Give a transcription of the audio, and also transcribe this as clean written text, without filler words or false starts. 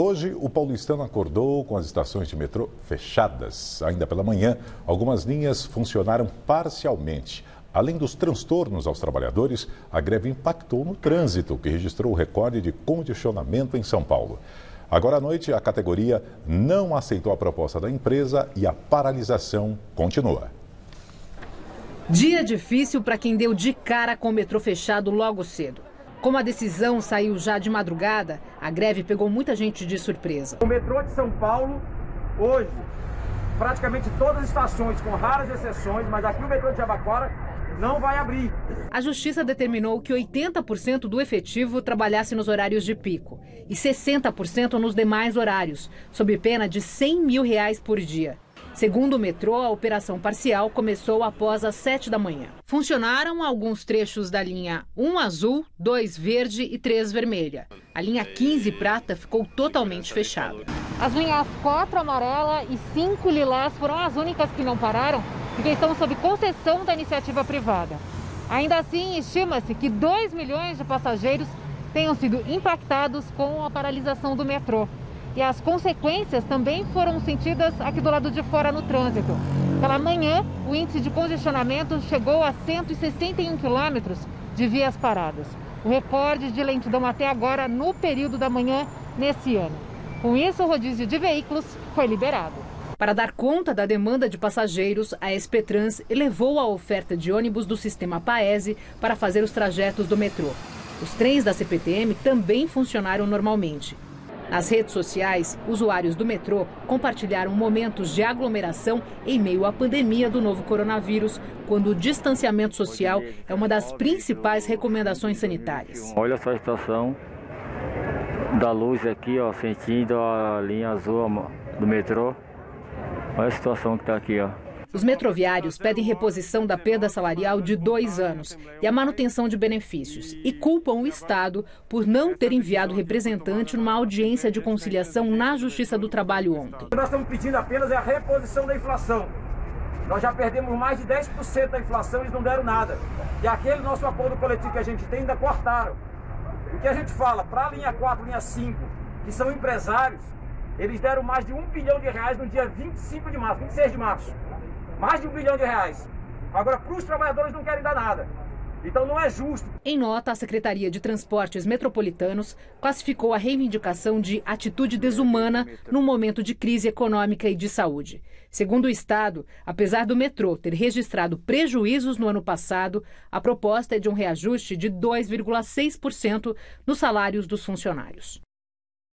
Hoje, o paulistano acordou com as estações de metrô fechadas. Ainda pela manhã, algumas linhas funcionaram parcialmente. Além dos transtornos aos trabalhadores, a greve impactou no trânsito, que registrou o recorde de congestionamento em São Paulo. Agora à noite, a categoria não aceitou a proposta da empresa e a paralisação continua. Dia difícil para quem deu de cara com o metrô fechado logo cedo. Como a decisão saiu já de madrugada, a greve pegou muita gente de surpresa. O metrô de São Paulo, hoje, praticamente todas as estações, com raras exceções, mas aqui o metrô de Jabaquara não vai abrir. A Justiça determinou que 80% do efetivo trabalhasse nos horários de pico e 60% nos demais horários, sob pena de R$100 mil por dia. Segundo o metrô, a operação parcial começou após as 7 da manhã. Funcionaram alguns trechos da linha 1 azul, 2 verde e 3 vermelha. A linha 15 prata ficou totalmente fechada. As linhas 4 amarela e 5 lilás foram as únicas que não pararam, porque estão sob concessão da iniciativa privada. Ainda assim, estima-se que 2 milhões de passageiros tenham sido impactados com a paralisação do metrô. E as consequências também foram sentidas aqui do lado de fora no trânsito. Pela manhã, o índice de congestionamento chegou a 161 quilômetros de vias paradas. O recorde de lentidão até agora no período da manhã nesse ano. Com isso, o rodízio de veículos foi liberado. Para dar conta da demanda de passageiros, a SP Trans elevou a oferta de ônibus do sistema Paese para fazer os trajetos do metrô. Os trens da CPTM também funcionaram normalmente. Nas redes sociais, usuários do metrô compartilharam momentos de aglomeração em meio à pandemia do novo coronavírus, quando o distanciamento social é uma das principais recomendações sanitárias. Olha essa estação da luz aqui, ó, sentindo a linha azul do metrô. Olha a situação que está aqui, ó. Os metroviários pedem reposição da perda salarial de 2 anos e a manutenção de benefícios e culpam o Estado por não ter enviado representante numa audiência de conciliação na Justiça do Trabalho ontem. O que nós estamos pedindo apenas é a reposição da inflação. Nós já perdemos mais de 10% da inflação e eles não deram nada. E aquele nosso acordo coletivo que a gente tem ainda cortaram. O que a gente fala para a linha 4, linha 5, que são empresários, eles deram mais de R$1 bilhão no dia 25 de março, 26 de março. Mais de R$1 bilhão. Agora, para os trabalhadores não querem dar nada. Então não é justo. Em nota, a Secretaria de Transportes Metropolitanos classificou a reivindicação de atitude desumana num momento de crise econômica e de saúde. Segundo o Estado, apesar do metrô ter registrado prejuízos no ano passado, a proposta é de um reajuste de 2,6% nos salários dos funcionários.